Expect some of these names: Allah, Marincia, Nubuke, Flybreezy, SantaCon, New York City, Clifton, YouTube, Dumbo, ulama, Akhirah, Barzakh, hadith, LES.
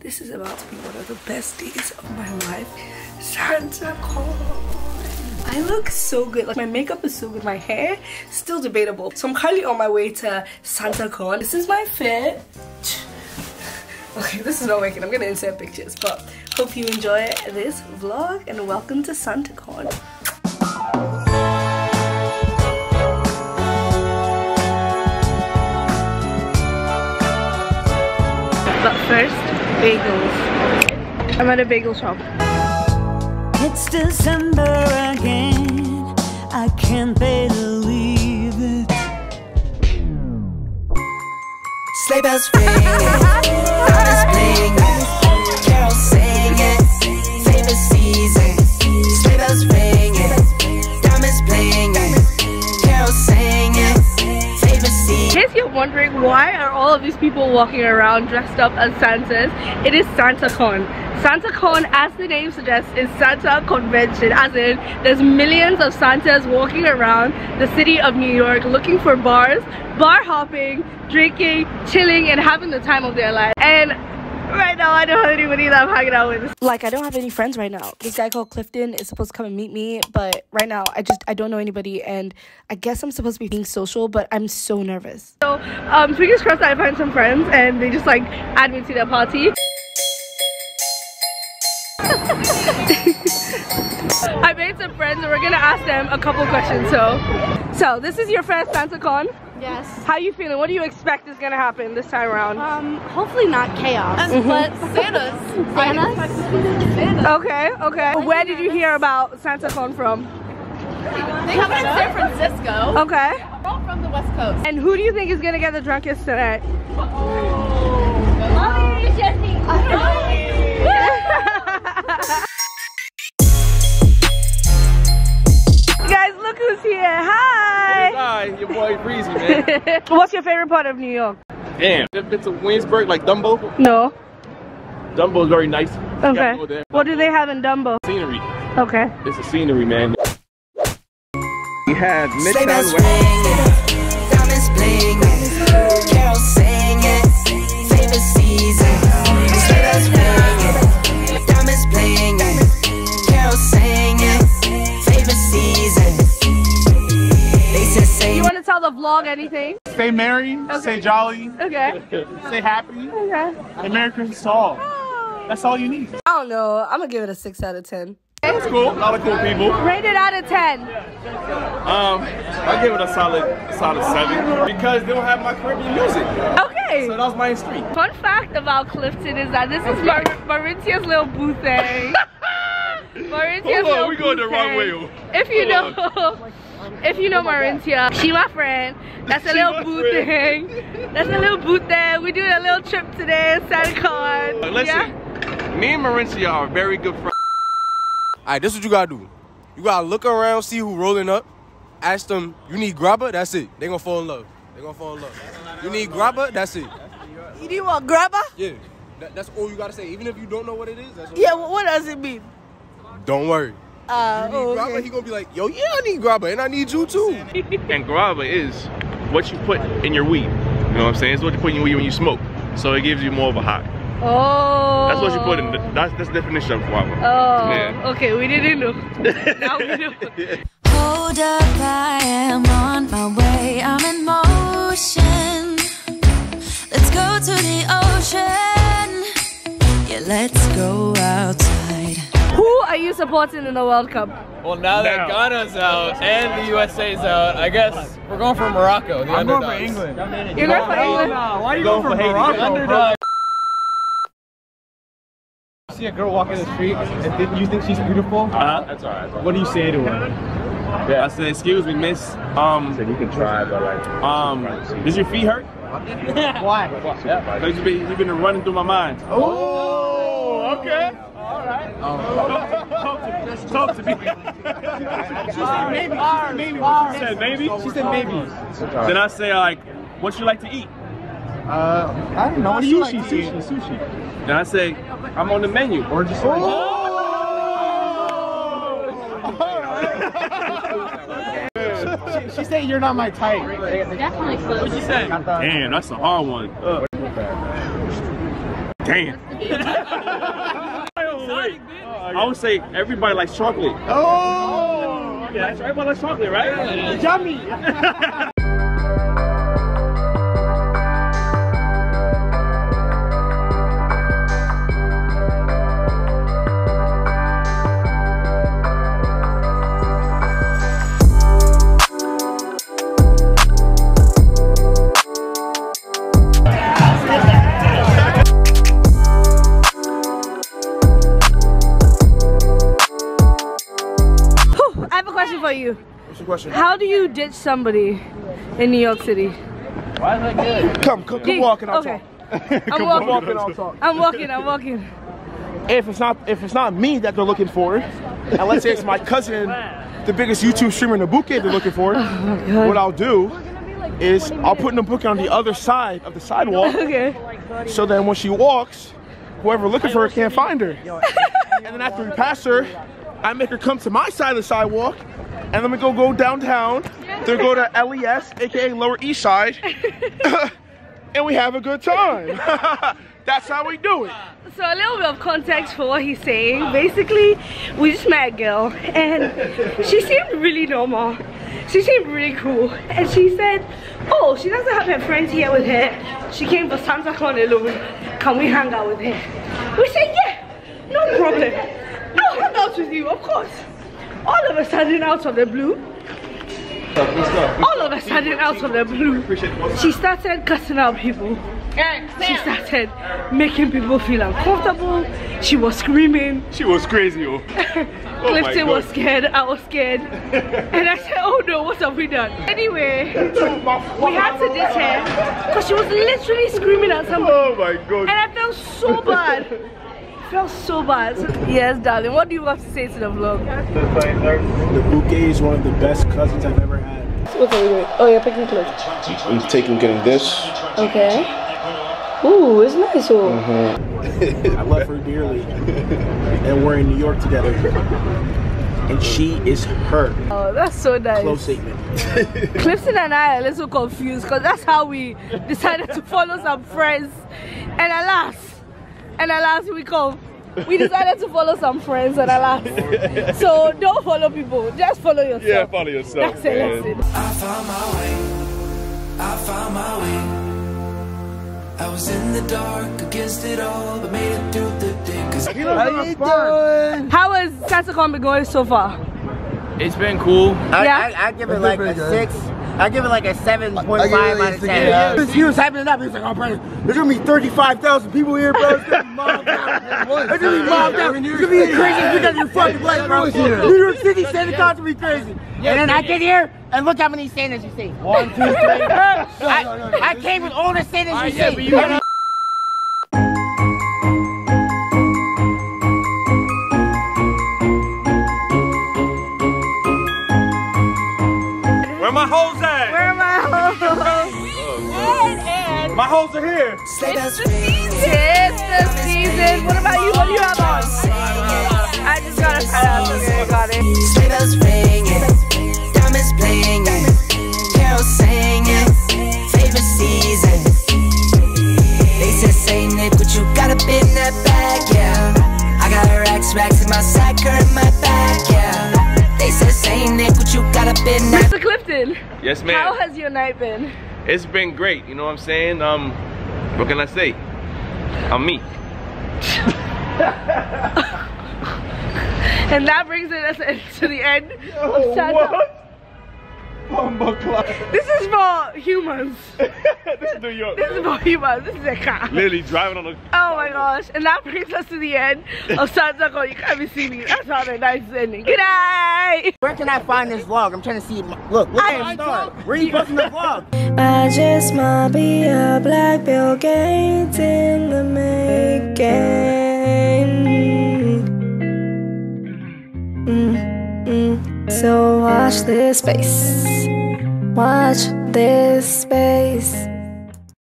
This is about to be one of the best days of my life. SantaCon! I look so good, like my makeup is so good, my hair still debatable. So I'm currently on my way to SantaCon. This is my fit. Okay, this is not working. I'm gonna insert pictures, but hope you enjoy this vlog and welcome to SantaCon. But first, bagels. I'm at a bagel shop. It's December again, I can't believe it. Sleigh bells ringing, heart is blinging, carols singing, favorite season. Sleigh bells ringing, diamonds blinging, carols singing, favorite season. In case you're wondering why are all of these people walking around dressed up as Santas, it is SantaCon. SantaCon, as the name suggests, is Santa convention, as in there's millions of Santas walking around the city of New York looking for bars, bar hopping, drinking, chilling, and having the time of their life. And right now I don't have anybody that I'm hanging out with. Like, I don't have any friends right now. This guy called Clifton is supposed to come and meet me, but right now I don't know anybody, and I guess I'm supposed to be being social, but I'm so nervous. So fingers crossed that I find some friends and they just like add me to their party. I made some friends and we're gonna ask them a couple questions. So this is your first SantaCon? Yes. How you feeling? What do you expect is gonna happen this time around? Hopefully not chaos, but Santa's. Okay. Where did you hear about SantaCon from? They come in San Francisco. Okay. We're all from the West Coast. And who do you think is gonna get the drunkest tonight? Guys, look who's here. Hi. Hi, your boy Breezy, man. What's your favorite part of New York? Damn, if it's a Williamsburg, like Dumbo? No. Dumbo's very nice. Okay. Go what do they have in Dumbo? Scenery. Okay. It's a scenery, man. We have Midtown West. You want to tell the vlog anything? Stay merry, okay. Stay jolly, okay. Stay happy, okay. And Merry Christmas to all. Oh. That's all you need. I don't know, I'm going to give it a 6 out of 10. That was cool, a lot of cool people. Rated out of 10. I give it a solid 7 because they don't have my Caribbean music. Okay. So that was my street. Fun fact about Clifton is that this is Marincia's little boo thing. Marincia's hold on, we going the wrong way. If you know Marincia, she my friend. That's a little boo thing. That's a little boo thing. We doing a little trip today in SantaCon. Listen, yeah? Me and Marincia are very good friends. Alright, this is what you gotta do. You gotta look around, see who rolling up. Ask them, you need grabber? That's it. They gonna fall in love. You need grabber? That's it. You need what, grabber? Yeah. That's all you gotta say. Even if you don't know what it is, that's all. Yeah, what does it mean? Don't worry. Grabber, he gonna be like, yo, yeah, I need grabber, and I need you too. And grabber is what you put in your weed. You know what I'm saying? It's what you put in your weed when you smoke. So it gives you more of a high. Oh. That's what you put in. That's the definition of grabber. Oh. Yeah. Okay, we didn't know. Now we know. Hold up, I am on my way. I'm in motion. Let's go to the ocean. Yeah, let's go outside. Who are you supporting in the World Cup? Well, now that Ghana's out and the USA's out, I guess we're going for Morocco, the underdogs. I'm going for England. You're going for England? Why are you going for Morocco, bro? You see a girl walking the street and you think she's beautiful? That's alright. What do you say to her? Yeah, I said, excuse me, miss. I said, you can try, but like... does your feet hurt? Why? Because you've been running through my mind. Oh, okay. Talk to me. She said maybe. She said maybe. Then I say like, what you like to eat? I don't know. Sushi. Then I say, I'm on the menu. Or just like. Oh! She said you're not my type. Definitely close. What'd you say? Damn, that's a hard one. Damn. I would say everybody likes chocolate. Oh! Okay. Everybody likes chocolate, right? Yeah. Yummy! You. What's the question? How do you ditch somebody in New York City? Why is that good? Come walk and I'll talk. I'm walking. I'll talk. I'm walking. If it's not me that they're looking for, and let's say it's my cousin, the biggest YouTube streamer Nubuke they're looking for, what I'll do is I'll put Nubuke on the other side of the sidewalk. Okay. So then when she walks, whoever looking for her can't find her. And then after we pass her, I make her come to my side of the sidewalk. And then we go downtown, then go to LES, aka Lower East Side, and we have a good time. That's how we do it. So a little bit of context for what he's saying. Basically, we just met a girl, and she seemed really normal. She seemed really cool, and she said, oh, she doesn't have her friends here with her. She came for SantaCon alone. Can we hang out with her? We said, yeah, no problem. I'll hang out with you, of course. All of a sudden, out of the blue, she started cussing out people. She started making people feel uncomfortable. She was screaming. She was crazy. Oh. Clifton was scared. I was scared. And I said, oh no, what have we done? Anyway, we had to ditch her because she was literally screaming at somebody. Oh my God. And I felt so bad. It felt so bad. Yes, darling. What do you have to say to the vlog? Nubuke is one of the best cousins I've ever had. What are we doing? Oh, you're picking clothes. I'm getting this. Okay. Ooh, it's nice. I love her dearly. And we're in New York together. And she is her. Oh, that's so nice. Close statement. Clifton and I are a little confused because that's how we decided to follow some friends. And we decided to follow some friends, and alas. So don't follow people, just follow yourself. Yeah, follow yourself. That's it. I found my way. I found my way. I was in the dark against it all, but made it through the day. How has SantaCon been going so far? It's been cool. I give it like a 6. I give it like a 7.5 out of 10. He was hyping it up. He was like, oh, brother, there's going to be 35,000 people here, bro. It's going to be mobbed out. It's going to be mobbed out. It's going to be crazy because you're fucking black, bro. New York City SantaCon's going to be crazy. And then I get here, and look how many Santas you see. 1, 2, 3. I came with all the Santas you see. My hoes are here. It's the season. It's the season. What about you? What do you have on? I just got a shout out. Okay, got it. Sleigh bells ringing, diamonds blinging, carols singing, favorite season. They said, "Say Nick, what you got up in that bag?" Yeah, I got racks in my sack or in my back. Yeah, they said, "Say Nick, what you got up in that?" Mr. Clifton. Yes, ma'am. How has your night been? It's been great, you know what I'm saying? What can I say? I'm me. And that brings us to the end of SantaCon. This is for humans. This is New York. This is for humans. This is a car. Literally driving on a Oh my gosh. And that brings us to the end of SantaCon. You can't be seeing me. That's how the night's ending. Good night. Where can I find this vlog? I'm trying to see. Look at him start. Where are you posting the vlog? I just might be a black Bill Gates in the making. So watch this space. Watch this space.